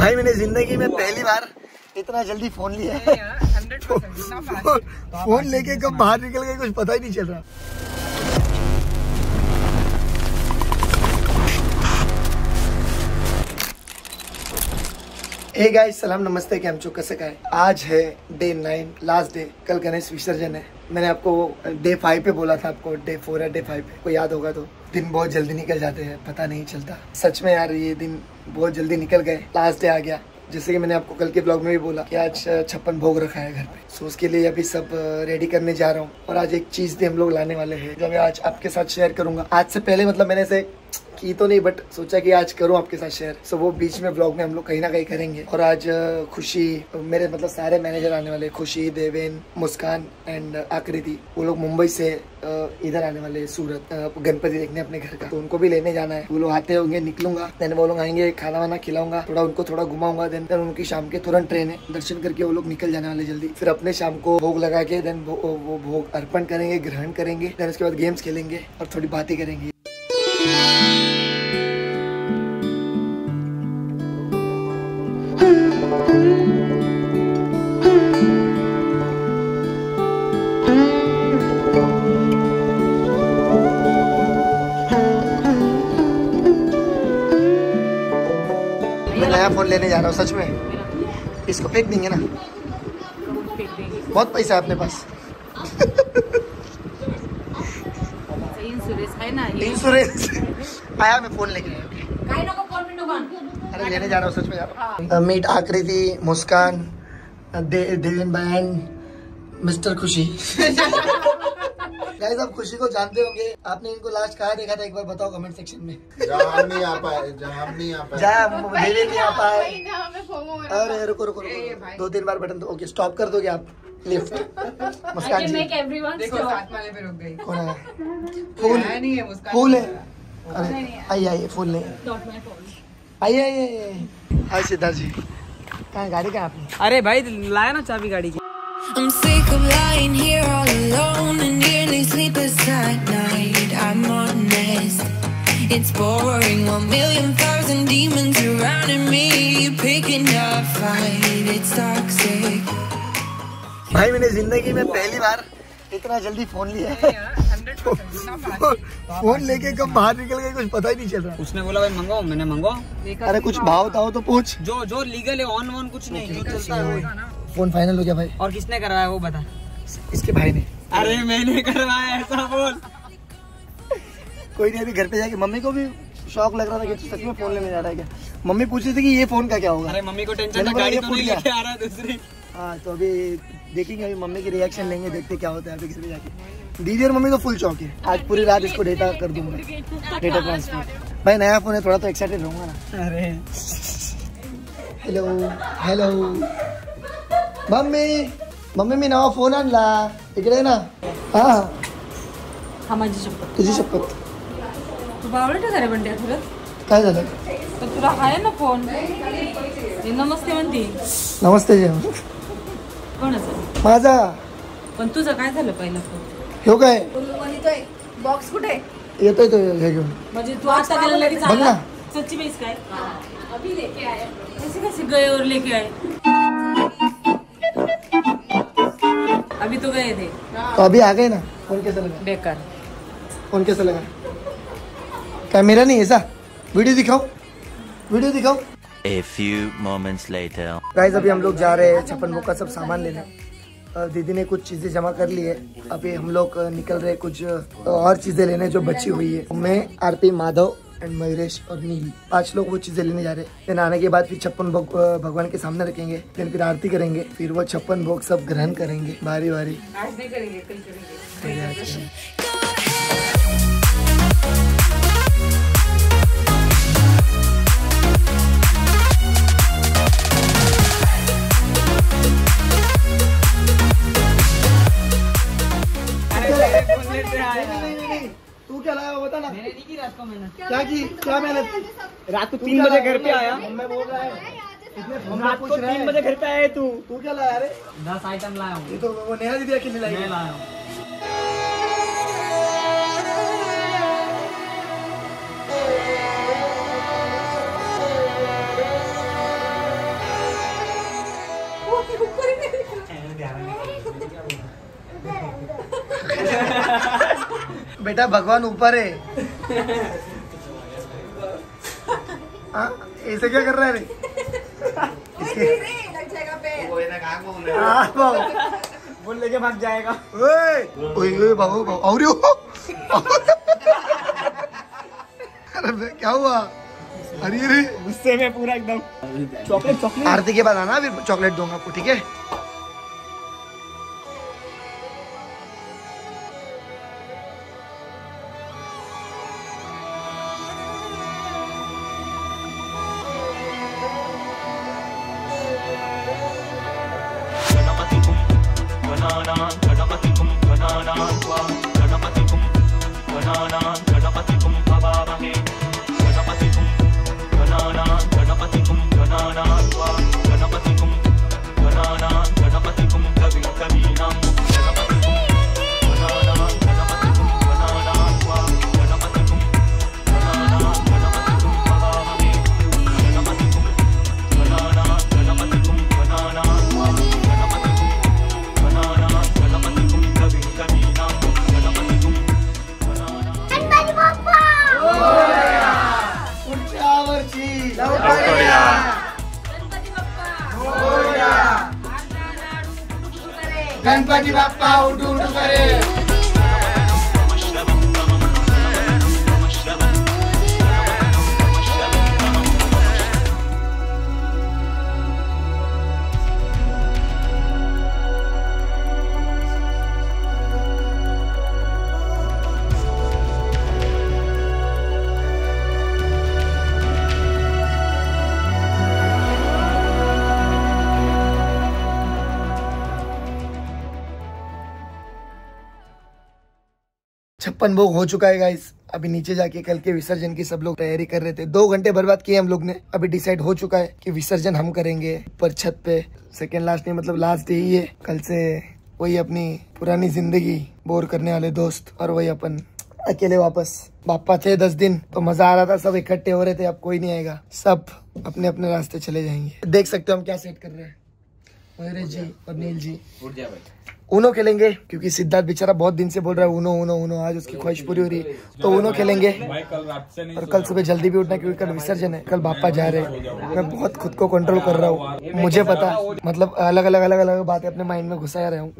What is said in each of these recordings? भाई मैंने जिंदगी में पहली बार इतना जल्दी फोन लिया है। फोन लेके कब बाहर निकल गए कुछ पता ही नहीं चल रहा। हे गाइस सलाम नमस्ते, क्या हम चुप कैसे का है। आज है डे 9, लास्ट डे। कल गणेश विसर्जन है। मैंने आपको डे 5 पे बोला था, आपको डे 4 है डे 5 पे, को याद होगा। तो दिन बहुत जल्दी निकल जाते हैं, पता नहीं चलता। सच में यार ये दिन बहुत जल्दी निकल गए, लास्ट डे आ गया। जैसे कि मैंने आपको कल के ब्लॉग में भी बोला कि आज 56 भोग रखा है घर पे, सो उसके लिए अभी सब रेडी करने जा रहा हूँ। और आज एक चीज़ भी हम लोग लाने वाले हैं जो मैं आज आपके साथ शेयर करूंगा। आज से पहले मतलब मैंने इसे की तो नहीं, बट सोचा कि आज करूँ आपके साथ शेयर। सो वो बीच में ब्लॉग में हम लोग कहीं ना कहीं करेंगे। और आज खुशी, मेरे मतलब सारे मैनेजर आने वाले, खुशी, देवेन, मुस्कान एंड आकृति, वो लोग मुंबई से इधर आने वाले सूरत गणपति देखने अपने घर का, तो उनको भी लेने जाना है। वो लोग आते होंगे, निकलूंगा, देन वो लोग आएंगे, खाना वाना खिलाऊंगा, थोड़ा उनको थोड़ा घुमाऊंगा, देन उनकी शाम के तुरंत ट्रेन है, दर्शन करके वो लोग निकल जाने वाले जल्दी। फिर अपने शाम को भोग लगा के देन वो भोग अर्पण करेंगे, ग्रहण करेंगे, देन उसके बाद गेम्स खेलेंगे और थोड़ी बातें करेंगे। फोन लेने जा रहा हूँ सच में। इसको फेंक देंगे ना, बहुत पैसा है अपने पास। इंश्योरेंस आया, मैं फोन लेके अरे लेने जा रहा हूँ सच में यार। मीट आकृति, मुस्कान, देवेन बहन, मिस्टर खुशी। गाइस आप खुशी को जानते होंगे, आपने इनको लास्ट कहाँ देखा था एक बार बताओ कमेंट सेक्शन में। अरे रुको रुको, 2-3 बार बटन ओके स्टॉप कर दोगे आप। लिफ्ट मुस्कान जी, देखो साथ वाले पे रुक गई। कौन है? फूल नहीं है, फूल है। आइए आइए, फूल नहीं, आइए आइए। हाय सिद्धार्थ जी, कहाँ गाड़ी कहाँ आपने? अरे भाई लाया ना चाबी गाड़ी की। I'm sick of lying here all alone and nearly sleepless at night. I'm honest, it's boring. 1,000,000 demons surrounding me, picking up fight. It's toxic. भाई मैंने जिंदगी में पहली बार इतना जल्दी फोन लिया है। फोन लेके कब बाहर निकल गए कुछ पता ही नहीं चल रहा। उसने बोला भाई मंगाओ, मैंने मंगाओ। अरे कुछ भाव ताओ तो पूछ, जो जो लीगल है, ऑन वन कुछ नहीं चलता है। फोन फाइनल हो गया भाई। और किसने करवाया वो बता? इसके भाई ने। अरे मैंने करवाया ऐसा बोल। कोई नहीं, अभी घर पे जाके मम्मी को भी शौक लग रहा था कि सच में फोन लेने जा रहा है क्या। मम्मी पूछ रही थी कि ये फोन का क्या होगा। अरे मम्मी को टेंशन था, गाड़ी तो नहीं लेके आ रहा दूसरी। हाँ तो अभी देखेंगे, अभी मम्मी की रिएक्शन लेंगे, देखते क्या होता है। अभी घर पे जाके दीदी और मम्मी तो फुल शौक है, आज पूरी रात इसको डेटा कर दूंगा, डेटा ट्रांसफर। भाई नया फोन है, थोड़ा तो एक्साइटेड रहूंगा ना। अरे हेलो हेलो मम्मी, मम्मी मी नवा फोन आणला इकडे ना। हा हा माझी शपथ, तुझी शपथ। तू बावळट करे बंड्या, तुला काय झालं? तुला आहे ना फोन? नमस्ते म्हणती, नमस्ते जी। कोणाचा? माझा. पण तुझं काय झालं पहिला फोन? हो काय बोलतोय, बॉक्स कुठे येतोय तो हे घेऊन? म्हणजे तू आता गेला लगेच आला? सच्ची बेस काय अभी लेके आया? कसे कसे गए और लेके आए? अभी तो गए थे, तो अभी आ गए ना। फोन कैसा लगा? बेकार। फोन कैसा लगा? कैमरा नहीं है ऐसा? वीडियो दिखाओ, वीडियो दिखाओ। A few moments later. Guys अभी हम लोग जा रहे हैं 56 भोग का सब सामान लेने। दीदी ने कुछ चीजें जमा कर ली है, अभी हम लोग निकल रहे कुछ और चीजें लेने जो बची हुई है। मैं, आरती, माधव एंड मयूरेश और नील, 5 लोग वो चीजें लेने जा रहे हैं। फिर आने के बाद फिर 56 भोग भगवान के सामने रखेंगे, फिर आरती करेंगे, फिर वो 56 भोग सब ग्रहण करेंगे बारी बारी। आज नहीं करेंगे, कल करेंगे। क्या की क्या मेहनत? रात को 3 बजे घर पे आया, मैं बोल रहा है रात को 3 बजे घर पे आया। तू तू क्या लाया? अरे 10 आइटम लाया हूँ। ये तो वो नेहा दीदी के लिए लाया हूँ। बेटा भगवान ऊपर है। ऐसे क्या कर रहा है रे? बोल लेके भाग जाएगा। ओए बाबू और क्या हुआ? अरे रे गुस्से में पूरा एकदम। चॉकलेट चॉकलेट आरती के बाद आना, फिर चॉकलेट दूंगा आपको, ठीक है? गणपति बाप्पा उठू उठू करे। छप्पन भोग हो चुका है गाइस। अभी नीचे जाके कल के विसर्जन की सब लोग तैयारी कर रहे थे। 2 घंटे बर्बाद किए हम लोग ने। अभी डिसाइड हो चुका है कि विसर्जन हम करेंगे ऊपर छत पे। सेकेंड लास्ट नहीं, मतलब लास्ट डे ही है। कल से वही अपनी पुरानी जिंदगी, बोर करने वाले दोस्त और वही अपन अकेले वापस। बाप्पा थे 10 दिन तो मजा आ रहा था, सब इकट्ठे हो रहे थे। अब कोई नहीं आएगा, सब अपने अपने रास्ते चले जाएंगे। देख सकते हो हम क्या सेट कर रहे हैं, मयूरेश जी और नील जी। उनो खेलेंगे क्योंकि सिद्धार्थ बेचारा बहुत दिन से बोल रहा है उनो उनो उनो। आज उसकी ख्वाहिश पूरी हो रही है तो उनो खेलेंगे। और कल सुबह जल्दी भी उठना क्योंकि कल विसर्जन है, कल बाप्पा जा रहे हैं। मैं बहुत खुद को कंट्रोल कर रहा हूँ, मुझे पता। मतलब अलग अलग बातें अपने माइंड में घुसा ही रहा हूँ।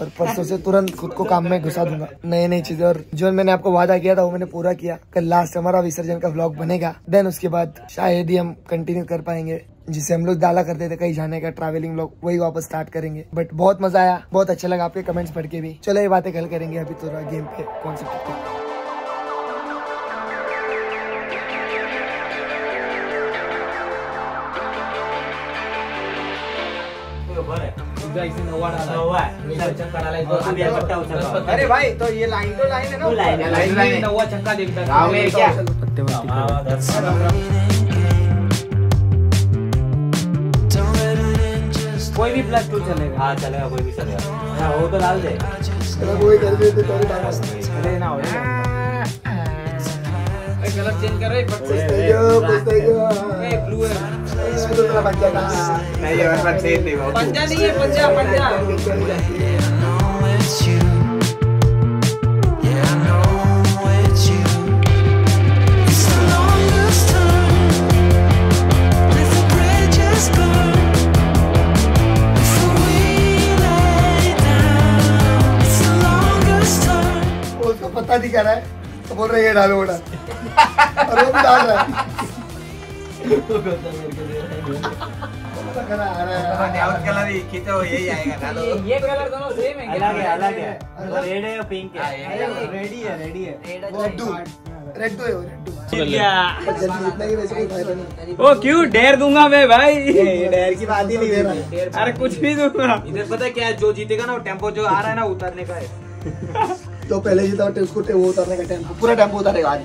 और परसों से तुरंत खुद को काम में घुसा दूंगा, नई चीजें। और जो मैंने आपको वादा किया था वो मैंने पूरा किया। कल लास्ट हमारा विसर्जन का व्लॉग बनेगा, देन उसके बाद शायद ही हम कंटिन्यू कर पाएंगे। जिसे हम लोग डाला करते थे कहीं जाने का ट्रैवलिंग व्लॉग, वही वापस स्टार्ट करेंगे। बट बहुत मजा आया, बहुत अच्छा लगा आपके कमेंट्स पढ़ के भी। चलो ये बातें कल करेंगे, अभी थोड़ा गेम पे कॉन्सेप्ट पे। अरे भाई तो ये लाइन है ना, लाइन नवा चक्का देखता। कोई भी प्लस टू चलेगा। हाँ चलेगा, कोई भी चलेगा। वो तो डाल दे, वही कर दे। ना हो कलर चेंज कर रहे। ब्लू है इसमें तो थोड़ा पंजा नहीं है। पंजा नहीं है, पंजा। नहीं कर रहा है तो बोल रहे हैं डालो डाल। और वो भी डाल रहा है। ये कलर दोनों सेम है, अलग है। रेड है और पिंक है। रेड है। ओ क्यों डेयर दूंगा मैं भाई, डेयर की बात ही नहीं दे रहा। अरे कुछ भी दूंगा इधर। पता क्या, जो जीतेगा ना वो टेम्पो जो आ रहा है ना उतारने का है। तो पहले जीता उसको वो उतारने का टाइम, पूरा टाइम उतारेगा आज।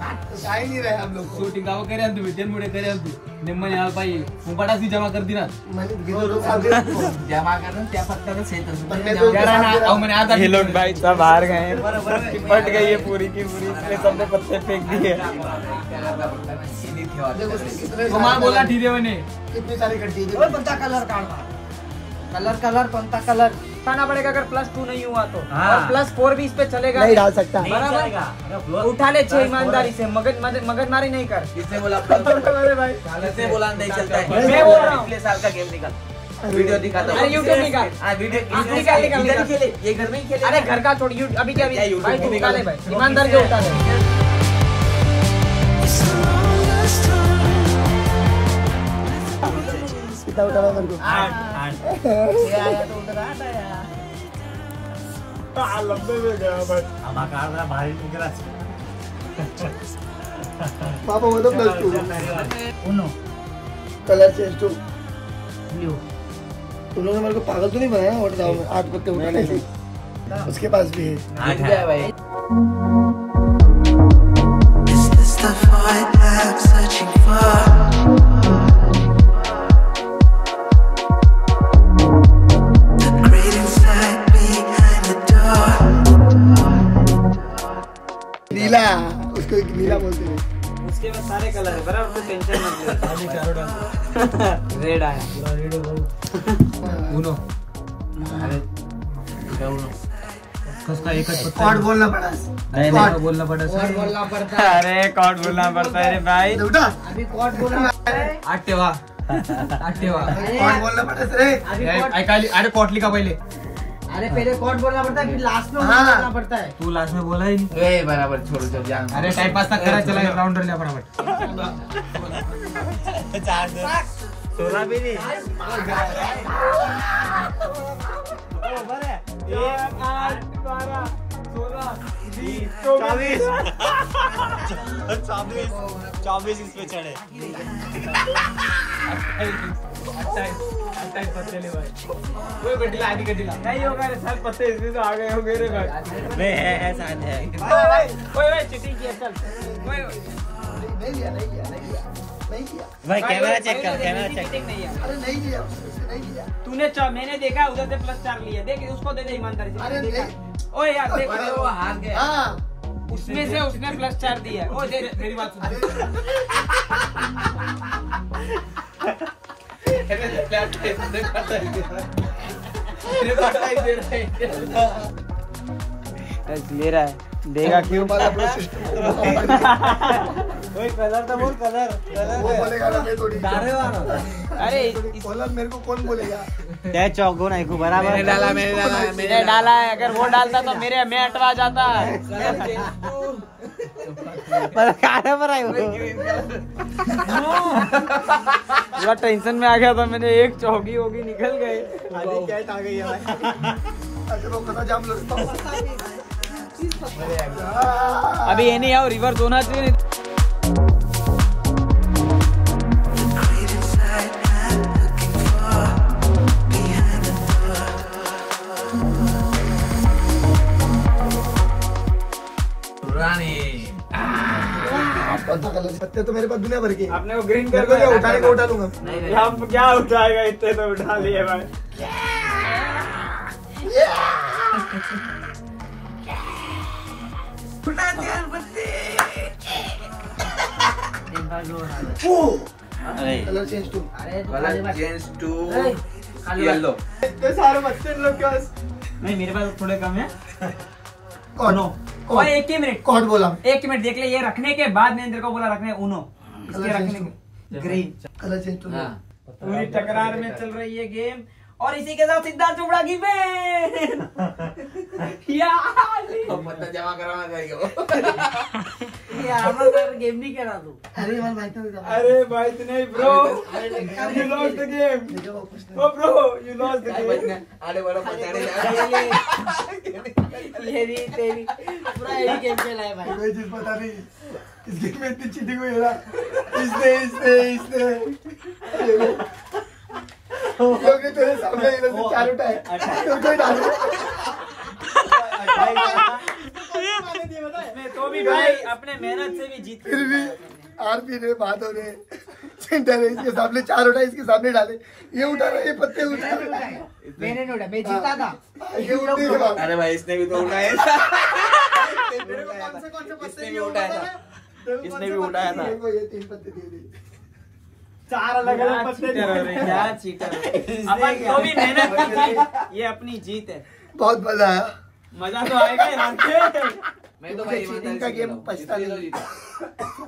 नहीं रहे हम लोग छोटी गाँव करे हम तुम्हें तेन मुड़े करे हम तुम निम्न यहाँ पाई वो पटासी जमा कर दी ना जमा करना क्या पत्ता तो सेट हो गया ना और मैंने आधा ये लोग भाई सब बाहर गए पट गई है पूरी की पूरी इसलिए सबने पत्ते फेंक दिए कुमार बोला ठीक है मैंने कितनी सारी कटी है पंता कलर काटना कलर कलर पंता कलर उठाना पड़ेगा अगर +2 नहीं हुआ तो +4 भी इस पे चलेगा नहीं डाल सकता बराबर उठा ले छह ईमानदारी से मगजमारी नहीं कर किसने बोला भाई किसने बोला नहीं चलता है मैं बोल रहा हूं पिछले साल का गेम निकाल वीडियो दिखाता हूं YouTube निकाल हां वीडियो निकाल इधर खेले ये घर में ही खेले अरे घर का छोड़ अभी क्या भाई तू निकाल ले भाई ईमानदारी से उठा ले उठाना मेरे को 8 यार तो उठाता यार ताल लंबे में गया भाई अब आकार ना भारी निकला पापा वो तो +2 उनो कलर चेंज टू ब्लू उन्होंने मेरे को पागल तो नहीं बनाया और जाओ मैं 8 पत्ते उठाने हैं उसके पास भी है 8 है भाई is this the fight I'm searching for नीला उसको नीला बोलते हैं उसके बाद सारे कलर है बराबर तो टेंशन मत ले खाली चारों डाल रेड आया पूरा रेड हो उनो अरे क्या उनो उसका एक ही पत्ता कॉर्ड बोलना पड़ा नहीं नहीं बोलना पड़ा कॉर्ड बोलना पड़ता है अरे कॉर्ड बोलना पड़ता है अरे भाई उठा अभी कॉर्ड बोलना आटेवा आटेवा कॉर्ड बोलना पड़ता है अरे आइकाली अरे कॉर्ड लिखा पहले अरे पहले कॉर्ड बोलना पड़ता है फिर लास्ट में बोलना पड़ता है तू लास्ट में बोला ही नहीं ए बराबर छोड़ जब जान अरे टाइम पास ना करा चला राउंडर ले फटाफट चार दो सोना भी नहीं ओ बरे 1 8 12 16 20 24 इस पे चढ़े 28 पत्ते ले भाई कोई गड्ढीला आधी गड्ढीला नहीं होगा रे सारे पत्ते इसमें तो आ गए होंगे रे भाई बे है साथ है ओए ओए चिट्टी किया चल ओए नहीं किया भाई कैमरा चेक कर नहीं है अरे नहीं किया तूने मैंने देखा उधर से +4 लिया देख उसको दे दे ईमानदारी से अरे देखा ओए यार देख वो हार गया हां उसमें से उसने +4 दिया ओ दे मेरी बात सुन तेरे प्लाट पे दे रहा है देगा क्यों वाला पूरा सिस्टम कोई कलर तो बोल कलर वो बोलेगा ना मैं थोड़ी डारे वाला अरे कलर मेरे को कौन बोलेगा क्या चौगो ना को बराबर मैंने डाला है अगर वो डालता तो मेरे मैं हटवा जाता पर काहे पर आयो पूरा टेंशन में आ गया था मैंने एक चौगी होगी निकल गए आधी कैट आ गई है अरे वो कथा जाम लगता है अभी ये नहीं आओ रिवर्स होना चाहिए पत्ते तो मेरे पास दुनिया भर के आपने वो ग्रीन कर दिया उठाने को उठा लूंगा नहीं हम क्या उठाएगा इतने तो उठा लिए भाई उठा दिया पत्ते कलर चेंज टू येलो इतने सारे पत्ते इन लोग के पास नहीं मेरे पास थोड़े कम है नो और एक ही मिनट कॉर्ड बोला एक मिनट देख ले ये रखने के बाद नरेंद्र को बोला रखने उनो इसके रखने के ग्रीन कलर चेंज तो पूरी टकरार में चल रही है गेम और इसी के साथ सिद्धार्थ चोपड़ा की बेन यार अब मत जमा कराना चाहिए यार मैं सर गेम नहीं करा दूं अरे भाई इतने bro you lost the game oh bro you lost the game आड़े वाला पचाड़े ये री तेरी पूरा ये गेम खेला है भाई मुझे पता नहीं इस गेम में इतनी चीटिंग हुई है इसने क्योंकि तेरे सामने इधर से चार उठा है तो कोई डाल दे तो भी भाई अपने मेहनत से भी जीत, फिर भी आरपी ने माधव ने सेंटर इसके सामने चार उठा, इसके सामने डाले, ये उठा रहा, ये पत्ते उठा, मैंने नहीं उठा, मैं जीता था, ये उठा। अरे भाई इसने भी तो उठाया था, इसने भी उठाया था, इसने भी उठाया था, ये तीन पत्ते दिए थे, चार अलग अलग पत्ते दिए, क्या चीटर। अपन तो भी मेहनत की, ये अपनी जीत है। बहुत मजा आया, मजा तो आएगा। मैं तो भाई चीटिंग का गेम पछता नहीं,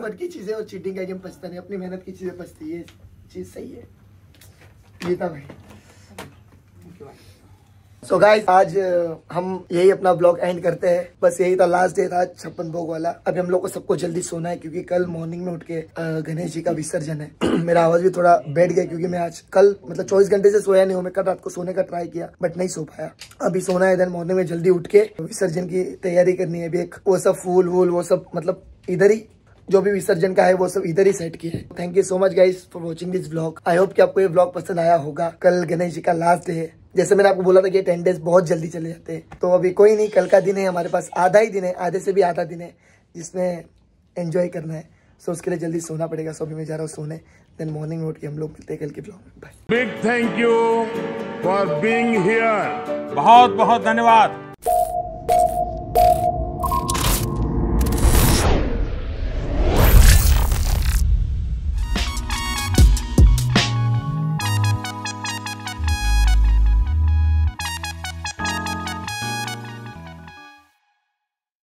बट की चीजें और चीटिंग का गेम पछता नहीं, अपनी मेहनत की चीजें पछती है, चीज सही है। जीता भाई। सो गाइस आज हम यही अपना ब्लॉग एंड करते हैं, बस यही था, लास्ट डे था 56 भोग वाला। अभी हम लोग को सबको जल्दी सोना है क्योंकि कल मॉर्निंग में उठ के गणेश जी का विसर्जन है। मेरा आवाज भी थोड़ा बैठ गया क्योंकि मैं आज कल मतलब 24 घंटे से सोया नहीं हूँ। मैं कल रात को सोने का ट्राई किया बट नहीं सो पाया, अभी सोना है, देन मॉर्निंग में जल्दी उठ के विसर्जन की तैयारी करनी है। अभी एक वो सब फूल वूल वो सब मतलब इधर ही जो भी विसर्जन का है वो सब इधर ही सेट किया है। Thank you so much guys for watching this vlog. I hope कि आपको ये व्लॉग पसंद आया होगा। कल गणेश जी का लास्ट डे है, जैसे मैंने आपको बोला था कि 10 डेज बहुत जल्दी चले जाते हैं, तो अभी कोई नहीं, कल का दिन है, हमारे पास आधा ही दिन है, आधे से भी आधा दिन है जिसमें एंजॉय करना है। सो उसके लिए जल्दी सोना पड़ेगा, सो अभी मैं जा रहा हूँ सोने, देन मॉर्निंग में उठ के हम लोग मिलते हैं कल के व्लॉग में। Bye. Big thank you for being here. बहुत बहुत धन्यवाद।